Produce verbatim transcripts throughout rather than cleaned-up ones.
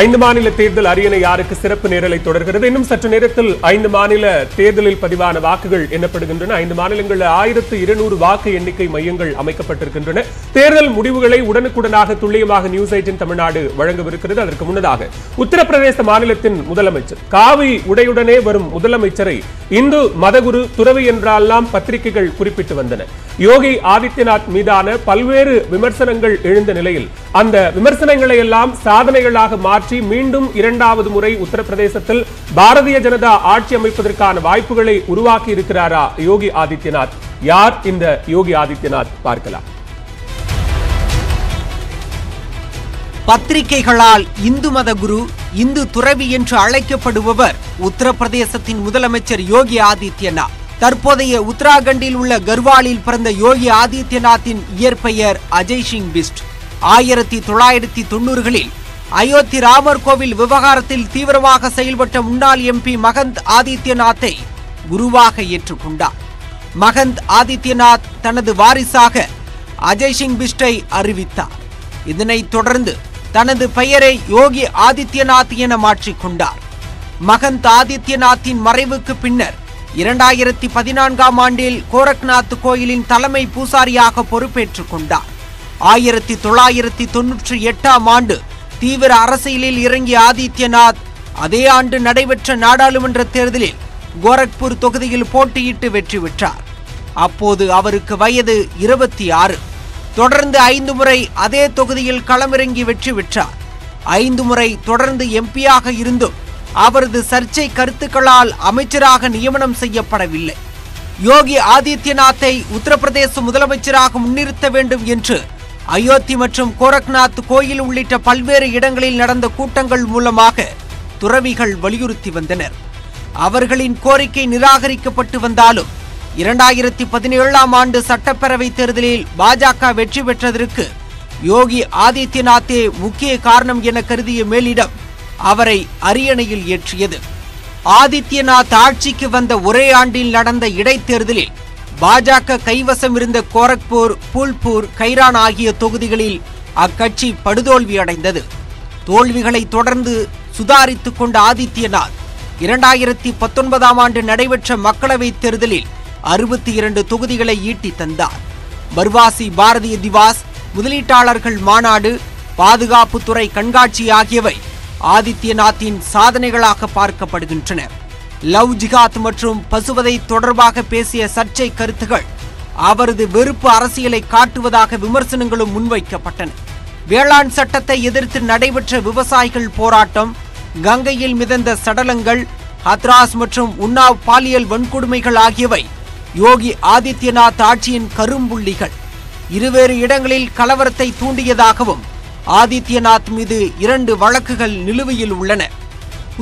ஐந்து மாநில தேர்தல் அரியணை யாருக்கு சிறப்பு நேரலை தொடர்கிறது. இன்னும் சற்று நேரத்தில் ஐந்து மாநில தேர்தலில் பதிவான வாக்குகள் எண்ணப்படுகின்றன. ஐந்து மாநிலங்களில் ஆயிரத்து இருநூறு வாக்கு எண்ணிக்கை மையங்கள் அமைக்கப்பட்டிருக்கின்றன. தேர்தல் முடிவுகளை உடனுக்குடனாக துல்லியமாக நியூஸ் எய்ட்டின் தமிழ்நாடு வழங்கவிருக்கிறது. அதற்கு முன்னதாக உத்தரப்பிரதேச மாநிலத்தின் முதலமைச்சர் காவி உடையுடனே வரும் முதலமைச்சரை இந்து மதகுரு துறவி என்றெல்லாம் பத்திரிகைகள் குறிப்பிட்டு வந்தன. யோகி ஆதித்யநாத் மீதான பல்வேறு விமர்சனங்கள் எழுந்த நிலையில் அந்த விமர்சனங்களை எல்லாம் சாதனைகளாக மாற்றி மீண்டும் இரண்டாவது முறை உத்தரப்பிரதேசத்தில் பாரதிய ஜனதா ஆட்சி அமைப்பதற்கான வாய்ப்புகளை உருவாக்கி இருக்கிறாரா யோகி ஆதித்யநாத்? யார் இந்த யோகி ஆதித்யநாத்? பார்க்கலாம். பத்திரிகைகளால் இந்து மத குரு, இந்து துறவி என்று அழைக்கப்படுபவர் உத்தரப்பிரதேசத்தின் முதலமைச்சர் யோகி ஆதித்யநாத். தற்போதைய உத்தராகண்டில் உள்ள கர்வாலில் பிறந்த யோகி ஆதித்யநாத்தின் இயற்பெயர் அஜய் சிங் பிஸ்ட். ஆயிரத்தி தொள்ளாயிரத்தி தொண்ணூறுகளில் அயோத்தி ராமர் கோவில் விவகாரத்தில் தீவிரமாக செயல்பட்ட முன்னாள் எம்பி மகந்த் ஆதித்யநாத்தை குருவாக ஏற்றுக்கொண்டார். மகந்த் ஆதித்யநாத் தனது வாரிசாக அஜய் சிங் பிஸ்டை அறிவித்தார். இதனைத் தொடர்ந்து தனது பெயரை யோகி ஆதித்யநாத் என மாற்றிக்கொண்டார். மகந்த் ஆதித்யநாத்தின் மறைவுக்கு பின்னர் இரண்டாயிரத்தி பதினான்காம் ஆண்டில் கோரக்நாத் கோயிலின் தலைமை பூசாரியாக பொறுப்பேற்றுக் கொண்டார். ஆயிரத்தி தொள்ளாயிரத்தி தொன்னூற்றி எட்டாம் ஆண்டு தீவிர அரசியலில் இறங்கிய ஆதித்யநாத் அதே ஆண்டு நடைபெற்ற நாடாளுமன்ற தேர்தலில் கோரக்பூர் தொகுதியில் போட்டியிட்டு வெற்றி பெற்றார். அப்போது அவருக்கு வயது இருபத்தி ஆறு. தொடர்ந்து ஐந்து முறை அதே தொகுதியில் களமிறங்கி வெற்றி பெற்றார். ஐந்து முறை தொடர்ந்து எம்பியாக இருந்தும் அவரது சர்ச்சை கருத்துக்களால் அமைச்சராக நியமனம் செய்யப்படவில்லை. யோகி ஆதித்யநாத்தை உத்தரப்பிரதேச முதலமைச்சராக முன்னிறுத்த வேண்டும் என்று அயோத்தி மற்றும் கோரக்நாத் கோயில் உள்ளிட்ட பல்வேறு இடங்களில் நடந்த கூட்டங்கள் மூலமாக துறவிகள் வலியுறுத்தி வந்தனர். அவர்களின் கோரிக்கை நிராகரிக்கப்பட்டு வந்தாலும் இரண்டாயிரத்தி பதினேழாம் ஆண்டு சட்டப்பேரவை தேர்தலில் பாஜக வெற்றி பெற்றதற்கு யோகி ஆதித்யநாத்தே முக்கிய காரணம் என கருதிய மேலிடம் அவரை அரியணையில் ஏற்றியது. ஆதித்யநாத் ஆட்சிக்கு வந்த ஒரே ஆண்டில் நடந்த இடைத்தேர்தலில் பாஜக கைவசம் இருந்த கோரக்பூர், பூல்பூர், கைரான் ஆகிய தொகுதிகளில் அக்கட்சி படுதோல்வி அடைந்தது. தோல்விகளை தொடர்ந்து சுதாரித்துக் கொண்ட ஆதித்யநாத் இரண்டாயிரத்தி பத்தொன்பதாம் ஆண்டு நடைபெற்ற மக்களவைத் தேர்தலில் அறுபத்தி இரண்டு தொகுதிகளை ஈட்டி தந்தார். பர்வாசி பாரதிய திவாஸ், முதலீட்டாளர்கள் மாநாடு, பாதுகாப்புத்துறை கண்காட்சி ஆகியவை ஆதித்யநாத்தின் சாதனைகளாக பார்க்கப்படுகின்றன. லவ் ஜிகாத் மற்றும் பசுவதை தொடர்பாக பேசிய சர்ச்சை கருத்துகள் அவரது வெறுப்பு அரசியலை காட்டுவதாக விமர்சனங்களும் முன்வைக்கப்பட்டன. வேளாண் சட்டத்தை எதிர்த்து நடைபெற்ற விவசாயிகள் போராட்டம், கங்கையில் மிதந்த சடலங்கள், ஹத்ராஸ் மற்றும் உன்னாவ் பாலியல் வன்கொடுமைகள் ஆகியவை யோகி ஆதித்யநாத் ஆட்சியின் கரும்புள்ளிகள். இருவேறு இடங்களில் கலவரத்தை தூண்டியதாகவும் ஆதித்யநாத் மீது இரண்டு வழக்குகள் நிலுவையில் உள்ளன.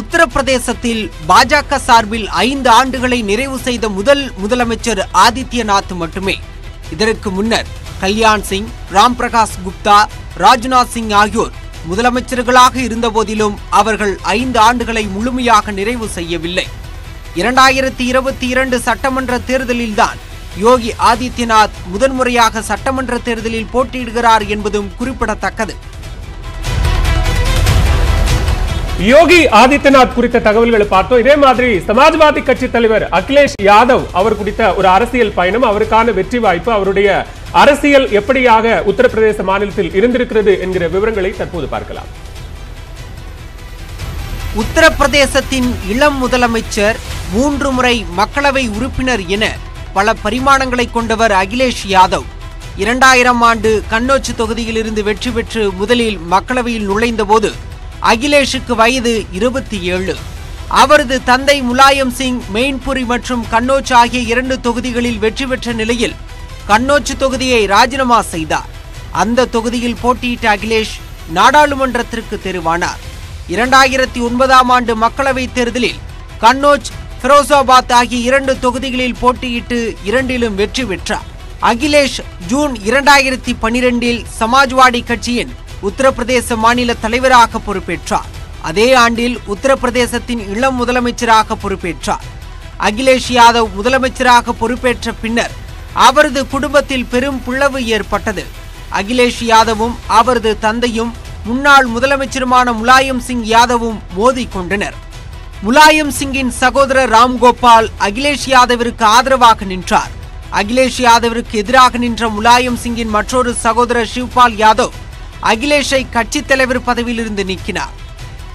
உத்தரப்பிரதேசத்தில் பாஜக சார்பில் ஐந்து ஆண்டுகளை நிறைவு செய்த முதல் முதலமைச்சர் ஆதித்யநாத் மட்டுமே. இதற்கு முன்னர் கல்யாண் சிங், ராம் பிரகாஷ் குப்தா, ராஜ்நாத் சிங் ஆகியோர் முதலமைச்சர்களாக இருந்தபோதிலும் அவர்கள் ஐந்து ஆண்டுகளை முழுமையாக நிறைவு செய்யவில்லை. இரண்டாயிரத்தி இருபத்தி இரண்டு சட்டமன்ற தேர்தலில்தான் யோகி ஆதித்யநாத் முதன்முறையாக சட்டமன்ற தேர்தலில் போட்டியிடுகிறார் என்பதும் குறிப்பிடத்தக்கது. யோகி ஆதித்யநாத் குறித்த தகவல்களை பார்த்தோம். இதே மாதிரி சமாஜ்வாதி கட்சி தலைவர் அகிலேஷ் யாதவ் அவர் குறித்த ஒரு அரசியல் பயணம், அவருக்கான வெற்றி வாய்ப்பு, அவருடைய அரசியல் எப்படியாக உத்தரப்பிரதேச மாநிலத்தில் இருந்திருக்கிறது என்கிற விவரங்களை தற்போது பார்க்கலாம். உத்தரப்பிரதேசத்தின் இளம் முதலமைச்சர், மூன்று முறை மக்களவை உறுப்பினர் என பல பரிமாணங்களை கொண்டவர் அகிலேஷ் யாதவ் இரண்டாயிரம் ஆண்டு கன்னோச்சு தொகுதியிலிருந்து வெற்றி பெற்று முதலில் மக்களவையில் நுழைந்தபோது அகிலேஷுக்கு வயது இருபத்தி ஏழு. அவரது தந்தை முலாயம் சிங் மெயின்புரி மற்றும் கன்னோச் ஆகிய இரண்டு தொகுதிகளில் வெற்றி பெற்ற நிலையில் கன்னோச்சு தொகுதியை ராஜினாமா செய்தார். அந்த தொகுதியில் போட்டியிட்ட அகிலேஷ் நாடாளுமன்றத்திற்கு தெரிவானார். இரண்டாயிரத்தி ஒன்பதாம் ஆண்டு மக்களவைத் தேர்தலில் கன்னோச், பெரோசாபாத் ஆகிய இரண்டு தொகுதிகளில் போட்டியிட்டு இரண்டிலும் வெற்றி பெற்றார். அகிலேஷ் ஜூன் இரண்டாயிரத்தி பனிரெண்டில் சமாஜ்வாடி கட்சியின் உத்தரப்பிரதேச மாநில தலைவராக பொறுப்பேற்றார். அதே ஆண்டில் உத்தரப்பிரதேசத்தின் இளம் முதலமைச்சராக பொறுப்பேற்றார். அகிலேஷ் யாதவ் முதலமைச்சராக பொறுப்பேற்ற பின்னர் அவரது குடும்பத்தில் பெரும் பிளவு ஏற்பட்டது. அகிலேஷ் யாதவும் அவரது தந்தையும் முன்னாள் முதலமைச்சருமான முலாயம் சிங் யாதவும் மோதிக் கொண்டனர். முலாயம் சிங்கின் சகோதரர் ராம்கோபால் அகிலேஷ் யாதவிற்கு ஆதரவாக நின்றார். அகிலேஷ் யாதவிற்கு எதிராக நின்ற முலாயம் சிங்கின் மற்றொரு சகோதரர் ஷிவ்பால் யாதவ் அகிலேஷை கட்சித் தலைவர் பதவியிலிருந்து நீக்கினார்.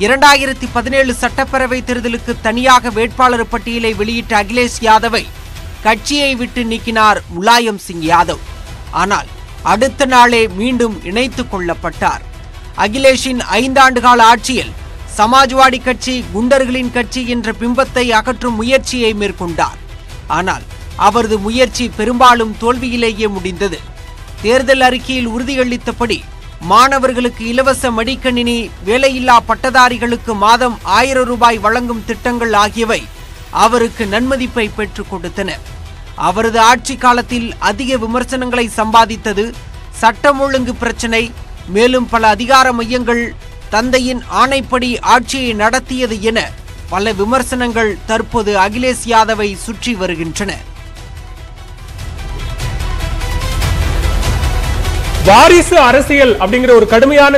இரண்டாயிரத்தி பதினேழு சட்டப்பேரவை தேர்தலுக்கு தனியாக வேட்பாளர் பட்டியலை வெளியிட்ட அகிலேஷ் யாதவை கட்சியை விட்டு நீக்கினார் முலாயம் சிங் யாதவ். ஆனால் அடுத்த நாளே மீண்டும் இணைத்துக் கொள்ளப்பட்டார். அகிலேஷின் ஐந்தாண்டுகால ஆட்சியில் சமாஜ்வாடி கட்சி குண்டர்களின் கட்சி என்ற பிம்பத்தை அகற்றும் முயற்சியை மேற்கொண்டார். ஆனால் அவரது முயற்சி பெரும்பாலும் தோல்வியிலேயே முடிந்தது. தேர்தல் அறிக்கையில் உறுதியளித்தபடி மாணவர்களுக்கு இலவச மடிக்கணினி, வேலையில்லா பட்டதாரிகளுக்கு மாதம் ஆயிரம் ரூபாய் வழங்கும் திட்டங்கள் ஆகியவை அவருக்கு நன்மதிப்பை பெற்றுக் கொடுத்தன. அவரது ஆட்சி காலத்தில் அதிக விமர்சனங்களை சம்பாதித்தது சட்டம் ஒழுங்கு பிரச்சினை, மேலும் பல அதிகார மையங்கள் தந்தையின் ஆணைப்படி ஆட்சியை நடத்தியது என பல விமர்சனங்கள் தற்போது அகிலேஷ் யாதவை சுற்றி வருகின்றன. வாரிசு அரசியல் அப்படிங்கிற ஒரு கடுமையான